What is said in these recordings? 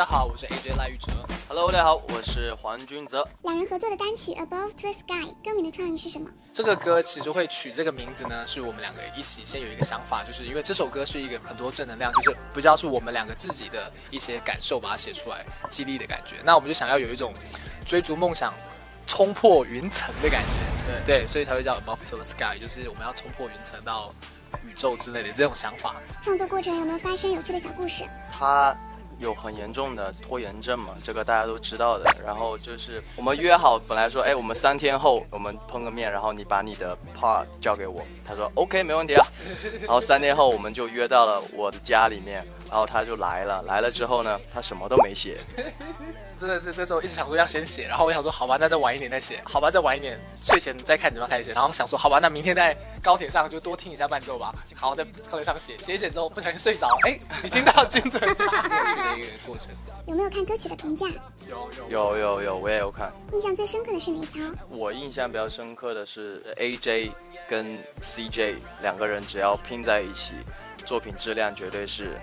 家好，我是 AJ 赖玉哲。Hello， 大家好，我是黄君泽。两人合作的单曲《Above to the Sky》，歌名的创意是什么？这个歌其实会取这个名字呢，是我们两个一起先有一个想法，就是因为这首歌是一个很多正能量，就是比较是我们两个自己的一些感受，把它写出来，激励的感觉。那我们就想要有一种追逐梦想、冲破云层的感觉，对，所以才会叫《Above to the Sky》，就是我们要冲破云层到宇宙之类的这种想法。创作过程有没有发生有趣的小故事？他有很严重的拖延症嘛，这个大家都知道的。然后就是我们约好，本来说，哎，我们3天后我们碰个面，然后你把你的 part 交给我。他说 OK， 没问题啊。然后3天后我们就约到了我的家里面，然后他就来了之后呢，他什么都没写。真的是那时候一直想说要先写，然后我想说好吧，那再晚一点再写，好吧，再晚一点睡前再看怎么开始写，然后想说好吧，那明天在高铁上就多听一下伴奏吧，好，在高铁上写之后不小心睡着，哎，你听到君泽家很有趣的一个过程。有没有看歌曲的评价？有，我也有看。印象最深刻的是哪一条？我印象比较深刻的是 AJ 跟 CJ 两个人只要拼在一起，作品质量绝对是。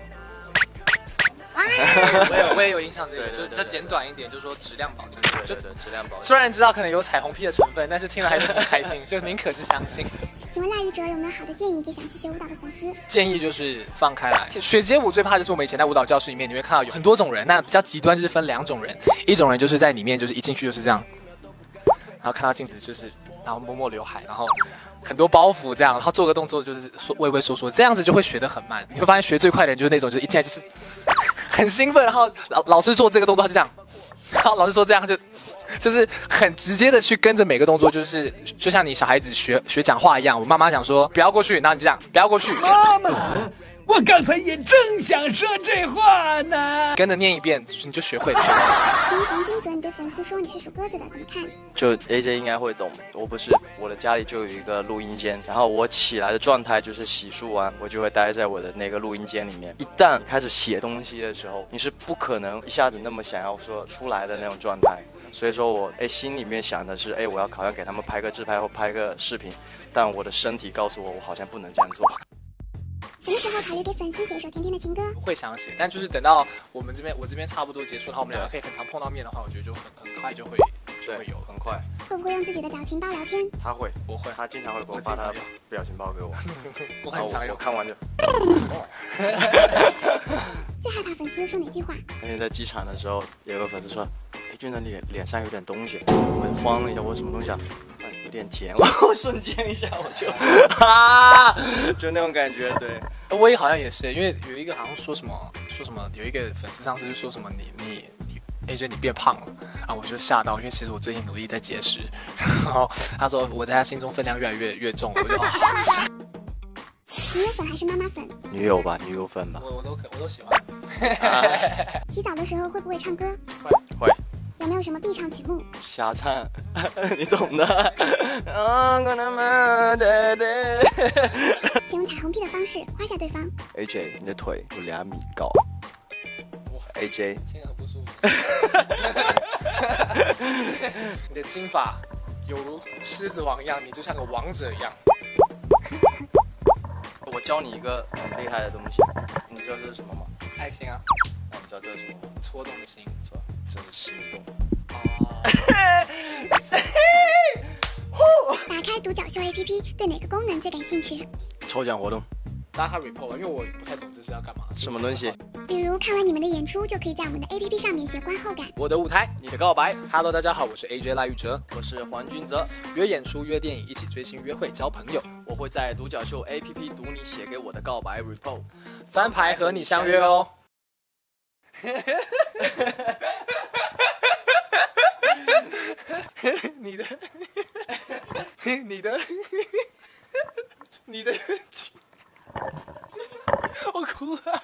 我也有印象这个，就是它简短一点，就是说质量保证。对，质量保证。虽然知道可能有彩虹屁的成分，但是听了还是很开心，就宁可是相信。请问赖玉哲有没有好的建议给想去学舞蹈的粉丝？建议就是放开来学街舞，最怕就是我们以前在舞蹈教室里面，你会看到有很多种人，那比较极端就是分2种人，一种人就是在里面就是一进去就是这样，然后看到镜子就是然后摸摸刘海，然后很多包袱这样，然后做个动作就是畏畏缩缩，这样子就会学得很慢。你会发现学最快的人就是那种就是一进来就是。很兴奋，然后老师做这个动作他就这样，然后老师说这样就是很直接的去跟着每个动作，就是就像你小孩子学讲话一样。我妈妈想说不要过去，然后你就这样不要过去。妈妈，我刚才也正想说这话呢。跟着念一遍，你就学会了。从黄君泽，你对粉丝说你是属鸽子的，怎么看？就 AJ 应该会懂，我不是，我的家里就有一个录音间，然后我起来的状态就是洗漱完，我就会待在我的那个录音间里面。一旦开始写东西的时候，你是不可能一下子那么想要说出来的那种状态。所以说我心里面想的是，哎，我要好像给他们拍个自拍或拍个视频，但我的身体告诉我，我好像不能这样做。什么时候考虑给粉丝写一首甜甜的情歌？会想写，但就是等到我这边差不多结束的话，我们两个可以很常碰到面的话，我觉得就很快就会有，很快。会不会用自己的表情包聊天？他会，我会，他经常会给我发他的表情包给我。我很常用，我看完就。最害怕粉丝说哪句话？那天在机场的时候，有个粉丝说：“哎，君泽，你脸上有点东西。”我慌了一下，我说什么东西啊？有点甜，我瞬间一下我就啊，就那种感觉。对，我也好像也是，因为有一个好像说什么，有一个粉丝上次就说什么AJ 你变胖了啊，我就吓到，因为其实我最近努力在节食，然后他说我在他心中分量越来越重，我就好。女友粉还是妈妈粉？女友吧，女友粉吧。我都喜欢。洗澡的时候会不会唱歌？会。有没有什么必唱曲目？瞎唱，你懂的。请用彩虹屁的方式夸下对方。AJ， 你的腿有2米高。AJ， 听着很不舒服。你的金发有如狮子王一样，你就像个王者一样。我教你一个很厉害的东西，你知道这是什么吗？爱心啊。那你知道这是什么吗？戳动的心，是吧？这是心动。打开独角秀 APP， 对哪个功能最感兴趣？抽奖活动。大家看 report 吧，因为我不太懂这是要干嘛。什么东西？比如看完你们的演出，就可以在我们的 APP 上面写观后感。我的舞台，你的告白。Hello， 大家好，我是 AJ 赖玉哲，我是黄君泽。约演出、约电影，一起追星、约会、交朋友。我会在独角秀 APP 读你写给我的告白 report， 翻牌和你相约哦。你的，我哭了。